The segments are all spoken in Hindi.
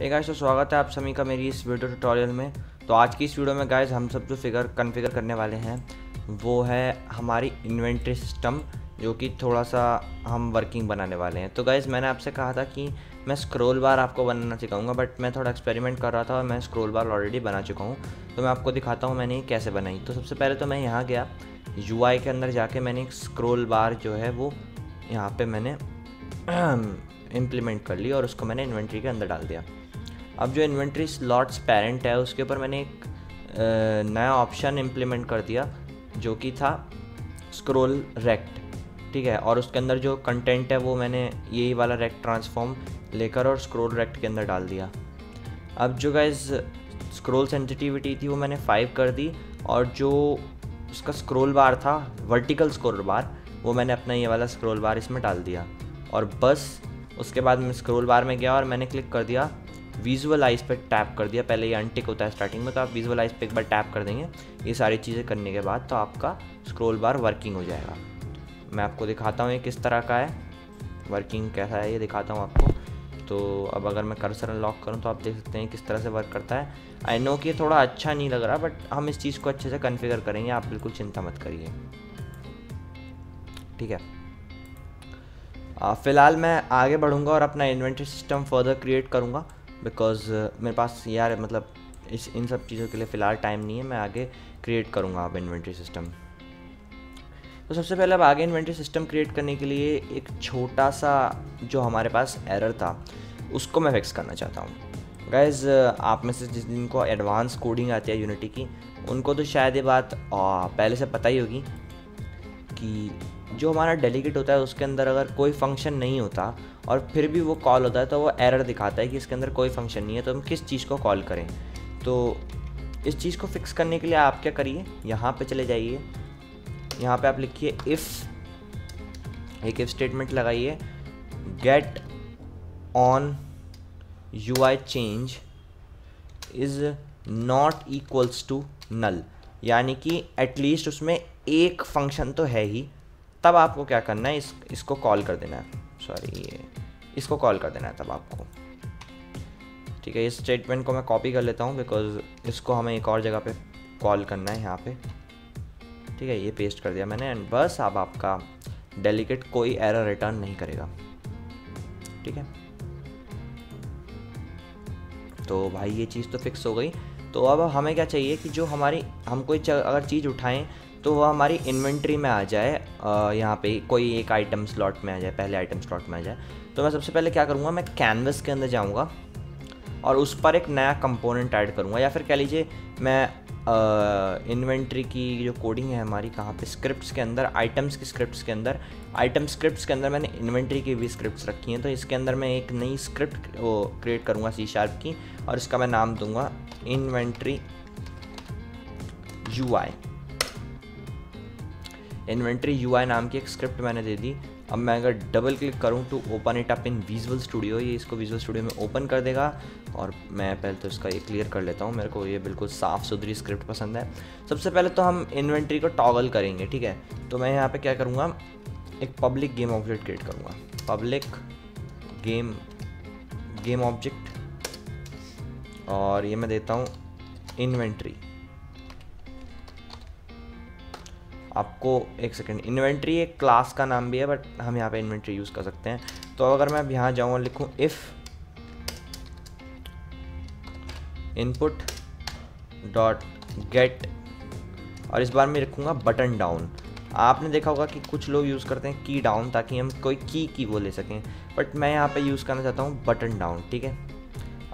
हे गाइस, तो स्वागत है आप सभी का मेरी इस वीडियो ट्यूटोरियल में। तो आज की इस वीडियो में गाइस हम सब जो फिगर कन्फिगर करने वाले हैं वो है हमारी इन्वेंट्री सिस्टम, जो कि थोड़ा सा हम वर्किंग बनाने वाले हैं। तो गाइस मैंने आपसे कहा था कि मैं स्क्रॉल बार आपको बनाना सिखाऊंगा, बट मैं थोड़ा एक्सपेरिमेंट कर रहा था और मैं स्क्रॉल बार ऑलरेडी बना चुका हूँ। तो मैं आपको दिखाता हूँ मैंने कैसे बनाई। तो सबसे पहले तो मैं यहाँ गया, UI के अंदर जाके मैंने एक स्क्रॉल बार जो है वो यहाँ पर मैंने इम्प्लीमेंट कर ली और उसको मैंने इन्वेंट्री के अंदर डाल दिया। अब जो इन्वेंट्री स्लॉट्स पेरेंट है उसके ऊपर मैंने एक नया ऑप्शन इम्प्लीमेंट कर दिया जो कि था स्क्रॉल रेक्ट, ठीक है। और उसके अंदर जो कंटेंट है वो मैंने यही वाला रेक्ट ट्रांसफॉर्म लेकर और स्क्रॉल रेक्ट के अंदर डाल दिया। अब जो गाइस स्क्रॉल सेंसिटिविटी थी वो मैंने 5 कर दी और जो उसका स्क्रॉल बार था वर्टिकल स्क्रॉल बार वो मैंने अपना ये वाला स्क्रॉल बार इसमें डाल दिया। और बस उसके बाद मैं स्क्रॉल बार में गया और मैंने क्लिक कर दिया विजुअलाइज पे, टैप कर दिया। पहले ये अनटिक होता है स्टार्टिंग में, तो आप विजुअलाइज पे एक बार टैप कर देंगे ये सारी चीज़ें करने के बाद, तो आपका स्क्रॉल बार वर्किंग हो जाएगा। मैं आपको दिखाता हूँ ये किस तरह का है, वर्किंग कैसा है ये दिखाता हूँ आपको। तो अब अगर मैं कर्सर अनलॉक करूँ तो आप देख सकते हैं किस तरह से वर्क करता है। आई नो कि थोड़ा अच्छा नहीं लग रहा, बट हम इस चीज़ को अच्छे से कॉन्फ़िगर करेंगे, आप बिल्कुल चिंता मत करिए, ठीक है। फ़िलहाल मैं आगे बढ़ूँगा और अपना इन्वेंट्री सिस्टम फर्दर क्रिएट करूँगा, बिकॉज मेरे पास यार मतलब इन सब चीज़ों के लिए फ़िलहाल टाइम नहीं है। मैं आगे क्रिएट करूँगा अब इन्वेंट्री सिस्टम। तो सबसे पहले अब आगे इन्वेंट्री सिस्टम क्रिएट करने के लिए एक छोटा सा जो हमारे पास एरर था उसको मैं फिक्स करना चाहता हूँ। गाइज़ आप में से जिस दिन को एडवांस कोडिंग आती है यूनिटी की, उनको तो शायद ये बात पहले से पता ही होगी कि जो हमारा डेलीगेट होता है उसके अंदर अगर कोई फंक्शन नहीं होता और फिर भी वो कॉल होता है तो वो एरर दिखाता है कि इसके अंदर कोई फंक्शन नहीं है, तो हम किस चीज़ को कॉल करें। तो इस चीज़ को फिक्स करने के लिए आप क्या करिए, यहाँ पे चले जाइए, यहाँ पे आप लिखिए इफ़, एक इफ़ स्टेटमेंट लगाइए, get on UI change is not equals to null, यानी कि एटलीस्ट उसमें एक फंक्शन तो है ही, तब आपको क्या करना है, इसको कॉल कर देना है, सॉरी ये इसको कॉल कर देना है तब आपको, ठीक है। इस स्टेटमेंट को मैं कॉपी कर लेता हूँ बिकॉज इसको हमें एक और जगह पे कॉल करना है यहाँ पे, ठीक है। ये पेस्ट कर दिया मैंने एंड बस अब आपका डेलीगेट कोई एरर रिटर्न नहीं करेगा, ठीक है। तो भाई ये चीज़ तो फिक्स हो गई। तो अब हमें क्या चाहिए कि जो हमारी हम कोई अगर चीज़ उठाएं तो वह हमारी इन्वेंट्री में आ जाए, यहाँ पे कोई एक आइटम स्लॉट में आ जाए, पहले आइटम स्लॉट में आ जाए। तो मैं सबसे पहले क्या करूँगा, मैं कैनवस के अंदर जाऊँगा और उस पर एक नया कंपोनेंट ऐड करूँगा, या फिर कह लीजिए मैं इन्वेंट्री की जो कोडिंग है हमारी कहाँ पे, स्क्रिप्ट्स के अंदर, आइटम्स की स्क्रिप्ट्स के अंदर, आइटम स्क्रिप्ट्स के अंदर मैंने इन्वेंट्री की भी स्क्रिप्ट्स रखी हैं, तो इसके अंदर मैं एक नई स्क्रिप्ट वो क्रिएट करूँगा C# की और इसका मैं नाम दूँगा इन्वेंट्री UI, इन्वेंट्री UI नाम की एक स्क्रिप्ट मैंने दे दी। अब मैं अगर डबल क्लिक करूं to open it up in visual studio, ये इसको विजुअल स्टूडियो में ओपन कर देगा। और मैं पहले तो इसका ये क्लियर कर लेता हूं, मेरे को ये बिल्कुल साफ़ सुथरी स्क्रिप्ट पसंद है। सबसे पहले तो हम इन्वेंट्री को टॉगल करेंगे, ठीक है। तो मैं यहाँ पर क्या करूँगा, एक पब्लिक गेम ऑब्जेक्ट क्रिएट करूँगा, पब्लिक गेम ऑब्जेक्ट, और ये मैं देता हूँ इन्वेंट्री। आपको एक सेकेंड, इन्वेंट्री एक क्लास का नाम भी है बट हम यहाँ पे इन्वेंट्री यूज़ कर सकते हैं। तो अगर मैं अब यहाँ जाऊँ और लिखूँ इफ़ इनपुट डॉट गेट, और इस बार मैं रखूँगा बटन डाउन। आपने देखा होगा कि कुछ लोग यूज़ करते हैं की डाउन ताकि हम कोई की वो ले सकें, बट मैं यहाँ पे यूज़ करना चाहता हूँ बटन डाउन, ठीक है।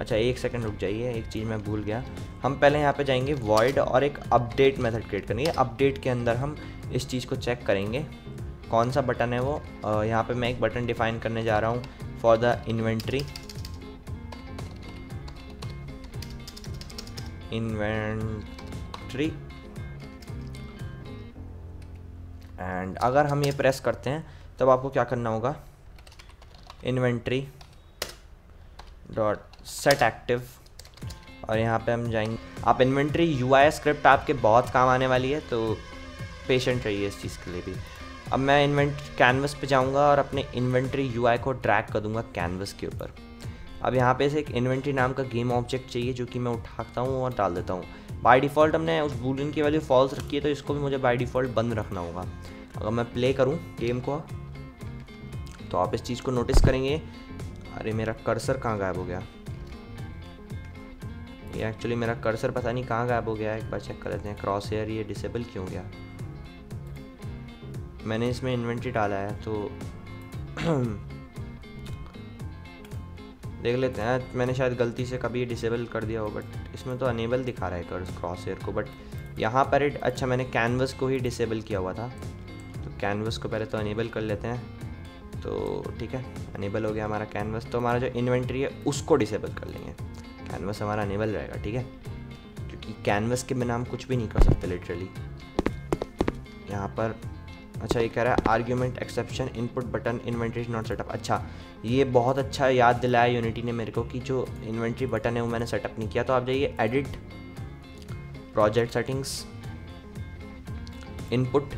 अच्छा एक सेकंड रुक जाइए, एक चीज़ मैं भूल गया, हम पहले यहाँ पे जाएंगे void और एक अपडेट मेथड क्रिएट करेंगे। अपडेट के अंदर हम इस चीज़ को चेक करेंगे कौन सा बटन है वो। यहाँ पे मैं एक बटन डिफाइन करने जा रहा हूँ फॉर द इन्वेंट्री, एंड अगर हम ये प्रेस करते हैं तब आपको क्या करना होगा, इन्वेंट्री डॉट सेट एक्टिव, और यहाँ पे हम जाएंगे। आप इन्वेंट्री UI स्क्रिप्ट आपके बहुत काम आने वाली है, तो पेशेंट रहिए इस चीज़ के लिए भी। अब मैं इन्वेंट्री कैनवस पे जाऊँगा और अपने इन्वेंट्री UI को ड्रैग कर दूँगा कैनवस के ऊपर। अब यहाँ पे से एक इन्वेंट्री नाम का गेम ऑब्जेक्ट चाहिए जो कि मैं उठाता हूँ और डाल देता हूँ। बाय डिफ़ॉल्ट हमने उस बूलियन की वैल्यू फॉल्स रखी है, तो इसको भी मुझे बाय डिफ़ॉल्ट बंद रखना होगा। अगर मैं प्ले करूँ गेम को तो आप इस चीज़ को नोटिस करेंगे। अरे मेरा कर्सर कहाँ गायब हो गया? ये एक्चुअली मेरा कर्सर पता नहीं कहाँ गायब हो गया, एक बार चेक कर लेते हैं। क्रॉस हेयर ये डिसेबल क्यों हो गया? मैंने इसमें इन्वेंट्री डाला है तो देख लेते हैं। मैंने शायद गलती से कभी डिसेबल कर दिया हो, बट इसमें तो अनेबल दिखा रहा है क्रॉस हेयर को, बट यहाँ पर अच्छा मैंने कैनवस को ही डिसेबल किया हुआ था, तो कैनवस को पहले तो अनेबल कर लेते हैं। तो ठीक है, अनेबल हो गया हमारा कैनवस। तो हमारा जो इन्वेंट्री है उसको डिसेबल कर लेंगे, कैनवस हमारा अनेबल रहेगा। ठीक है, क्योंकि कैनवस के बिना हम कुछ भी नहीं कर सकते लिटरली। यहाँ पर अच्छा ये कह रहा है argument exception input button inventory not setup. अच्छा ये बहुत अच्छा याद दिलाया यूनिटी ने मेरे को कि जो इन्वेंट्री बटन है वो मैंने सेटअप नहीं किया। तो आप जाइए एडिट, प्रोजेक्ट सेटिंग्स, इनपुट,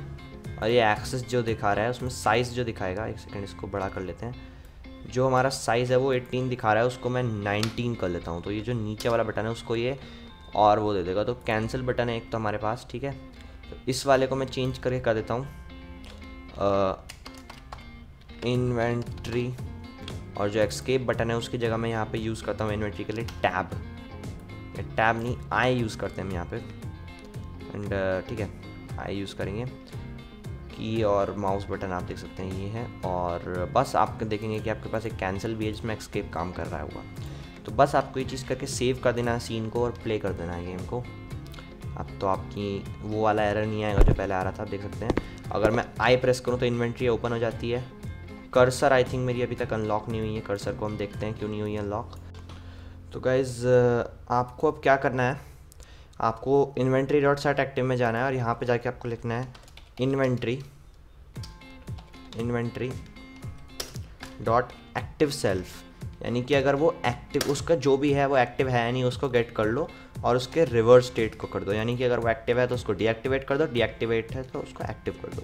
और ये एक्सेस जो दिखा रहा है उसमें साइज़ जो दिखाएगा, एक सेकेंड इसको बड़ा कर लेते हैं। जो हमारा साइज़ है वो 18 दिखा रहा है, उसको मैं 19 कर लेता हूँ। तो ये जो नीचे वाला बटन है उसको ये और वो दे देगा। तो कैंसिल बटन है एक तो हमारे पास, ठीक है, तो इस वाले को मैं चेंज करके कर देता हूँ इन्वेंट्री, और जो एस्केप बटन है उसकी जगह मैं यहाँ पे यूज़ करता हूँ इन्वेंट्री के लिए टैब, या टैब नहीं आई यूज़ करते हैं हम यहाँ पे। एंड ठीक है, आई यूज़ करेंगे। की और माउस बटन आप देख सकते हैं ये है, और बस आप देखेंगे कि आपके पास एक कैंसिल भी है जिसमें एस्केप काम कर रहा होगा। तो बस आपको ये चीज़ करके सेव कर देना है सीन को और प्ले कर देना है गेम को। अब तो आपकी वो वाला एरर नहीं आएगा जो पहले आ रहा था, आप देख सकते हैं। अगर मैं आई प्रेस करूं तो इन्वेंट्री ओपन हो जाती है। कर्सर आई थिंक मेरी अभी तक अनलॉक नहीं हुई है, कर्सर को हम देखते हैं क्यों नहीं हुई है अनलॉक। तो गाइज़ आपको अब क्या करना है, आपको इन्वेंट्री डॉट सेट एक्टिव में जाना है और यहाँ पे जाके आपको लिखना है इन्वेंट्री डॉट एक्टिव सेल्फ, यानी कि अगर वो एक्टिव, उसका जो भी है वो एक्टिव है नहीं, उसको गेट कर लो और उसके रिवर्स स्टेट को कर दो। यानी कि अगर वो एक्टिव है तो उसको डीएक्टिवेट कर दो, डीएक्टिवेट है तो उसको एक्टिव कर दो।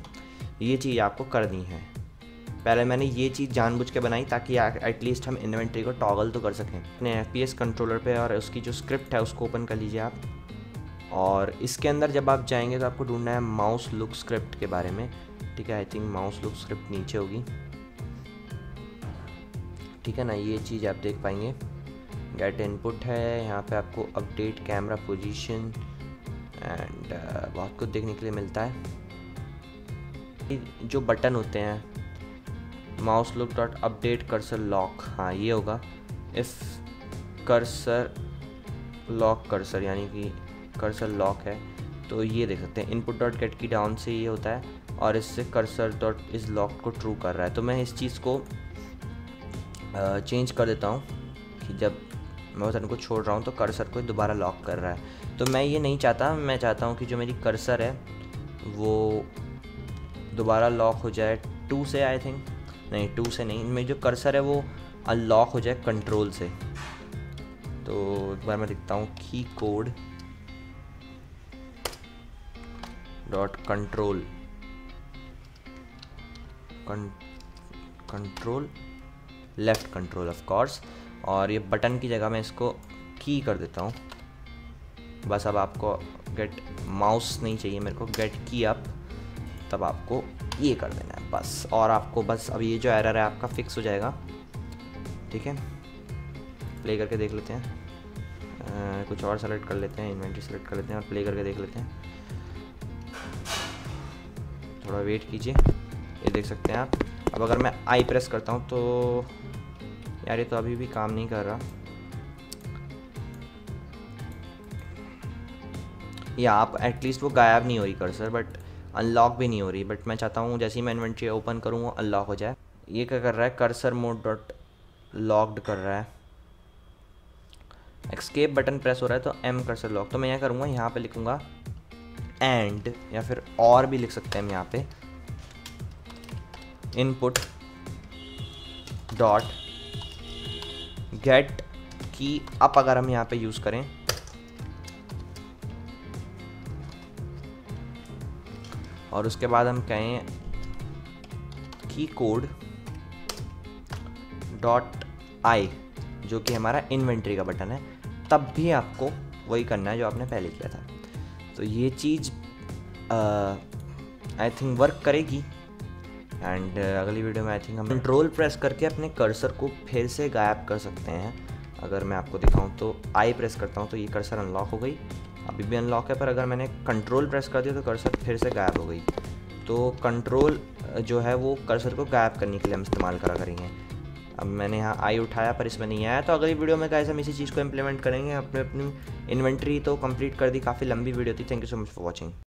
ये चीज़ आपको करनी है। पहले मैंने ये चीज़ जानबूझ के बनाई ताकि एटलीस्ट हम इन्वेंट्री को टॉगल तो कर सकें। अपने FPS कंट्रोलर पे और उसकी जो स्क्रिप्ट है उसको ओपन कर लीजिए आप, और इसके अंदर जब आप जाएंगे तो आपको ढूंढना है माउस लुक स्क्रिप्ट के बारे में। ठीक है, I think mouse look script नीचे होगी। ठीक है ना, ये चीज़ आप देख पाएंगे। गेट इनपुट है, यहाँ पे आपको अपडेट कैमरा पोजीशन एंड बहुत कुछ देखने के लिए मिलता है। जो बटन होते हैं mouse look dot update cursor lock, हाँ ये होगा। इफ़ कर्सर लॉक कर्सर, यानी कि कर्सर लॉक है तो ये देख सकते हैं। Input dot get key down से ये होता है, और इससे कर्सर डॉट इस लॉक को ट्रू कर रहा है। तो मैं इस चीज़ को चेंज कर देता हूँ कि जब मैं बटन को छोड़ रहा हूँ तो कर्सर को दोबारा लॉक कर रहा है। तो मैं ये नहीं चाहता, मैं चाहता हूँ कि जो मेरी कर्सर है वो दोबारा लॉक हो जाए टू से, आई थिंक नहीं टू से नहीं, मेरी जो कर्सर है वो अनलॉक हो जाए कंट्रोल से। तो एक बार मैं लिखता हूँ key code dot control control left control of course, और ये बटन की जगह मैं इसको की कर देता हूँ। बस अब आपको गेट माउस नहीं चाहिए मेरे को, गेट की अप, तब आपको ये कर देना है बस। और आपको बस अब ये जो एरर है आपका फिक्स हो जाएगा। ठीक है, प्ले करके देख लेते हैं। कुछ और सेलेक्ट कर लेते हैं, इन्वेंट्री सेलेक्ट कर लेते हैं और प्ले करके देख लेते हैं। थोड़ा वेट कीजिए, ये देख सकते हैं आप। अब अगर मैं आई प्रेस करता हूँ तो यार ये तो अभी भी काम नहीं कर रहा। या आप एटलीस्ट वो गायब नहीं हो रही कर्सर, बट अनलॉक भी नहीं हो रही। बट मैं चाहता हूँ जैसे ही मैं इन्वेंट्री ओपन करूँ वो अनलॉक हो जाए। ये क्या कर रहा है, कर्सर मोड डॉट लॉक्ड कर रहा है। एस्केप बटन प्रेस हो रहा है तो एम कर्सर लॉक। तो मैं यहाँ करूँगा, यहाँ पे लिखूँगा एंड, या फिर और भी लिख सकते हैं हम यहाँ पे। Input dot get key up अगर हम यहाँ पे यूज़ करें और उसके बाद हम कहें की कोड डॉट आई जो कि हमारा इन्वेंट्री का बटन है, तब भी आपको वही करना है जो आपने पहले किया था। तो ये चीज़ आई थिंक वर्क करेगी। एंड अगली वीडियो में आई थिंक हम कंट्रोल प्रेस करके अपने कर्सर को फिर से गायब कर सकते हैं। अगर मैं आपको दिखाऊं तो आई प्रेस करता हूं तो ये कर्सर अनलॉक हो गई, अभी भी अनलॉक है, पर अगर मैंने कंट्रोल प्रेस कर दिया तो कर्सर फिर से गायब हो गई। तो कंट्रोल जो है वो कर्सर को गायब करने के लिए हम इस्तेमाल करा करेंगे। अब मैंने यहाँ आई उठाया पर इसमें नहीं आया, तो अगली वीडियो में गाइस हम इसी चीज़ को इम्प्लीमेंट करेंगे। अपने अपनी इन्वेंट्री तो कंप्लीट कर दी, काफ़ी लंबी वीडियो थी। Thank you so much for watching.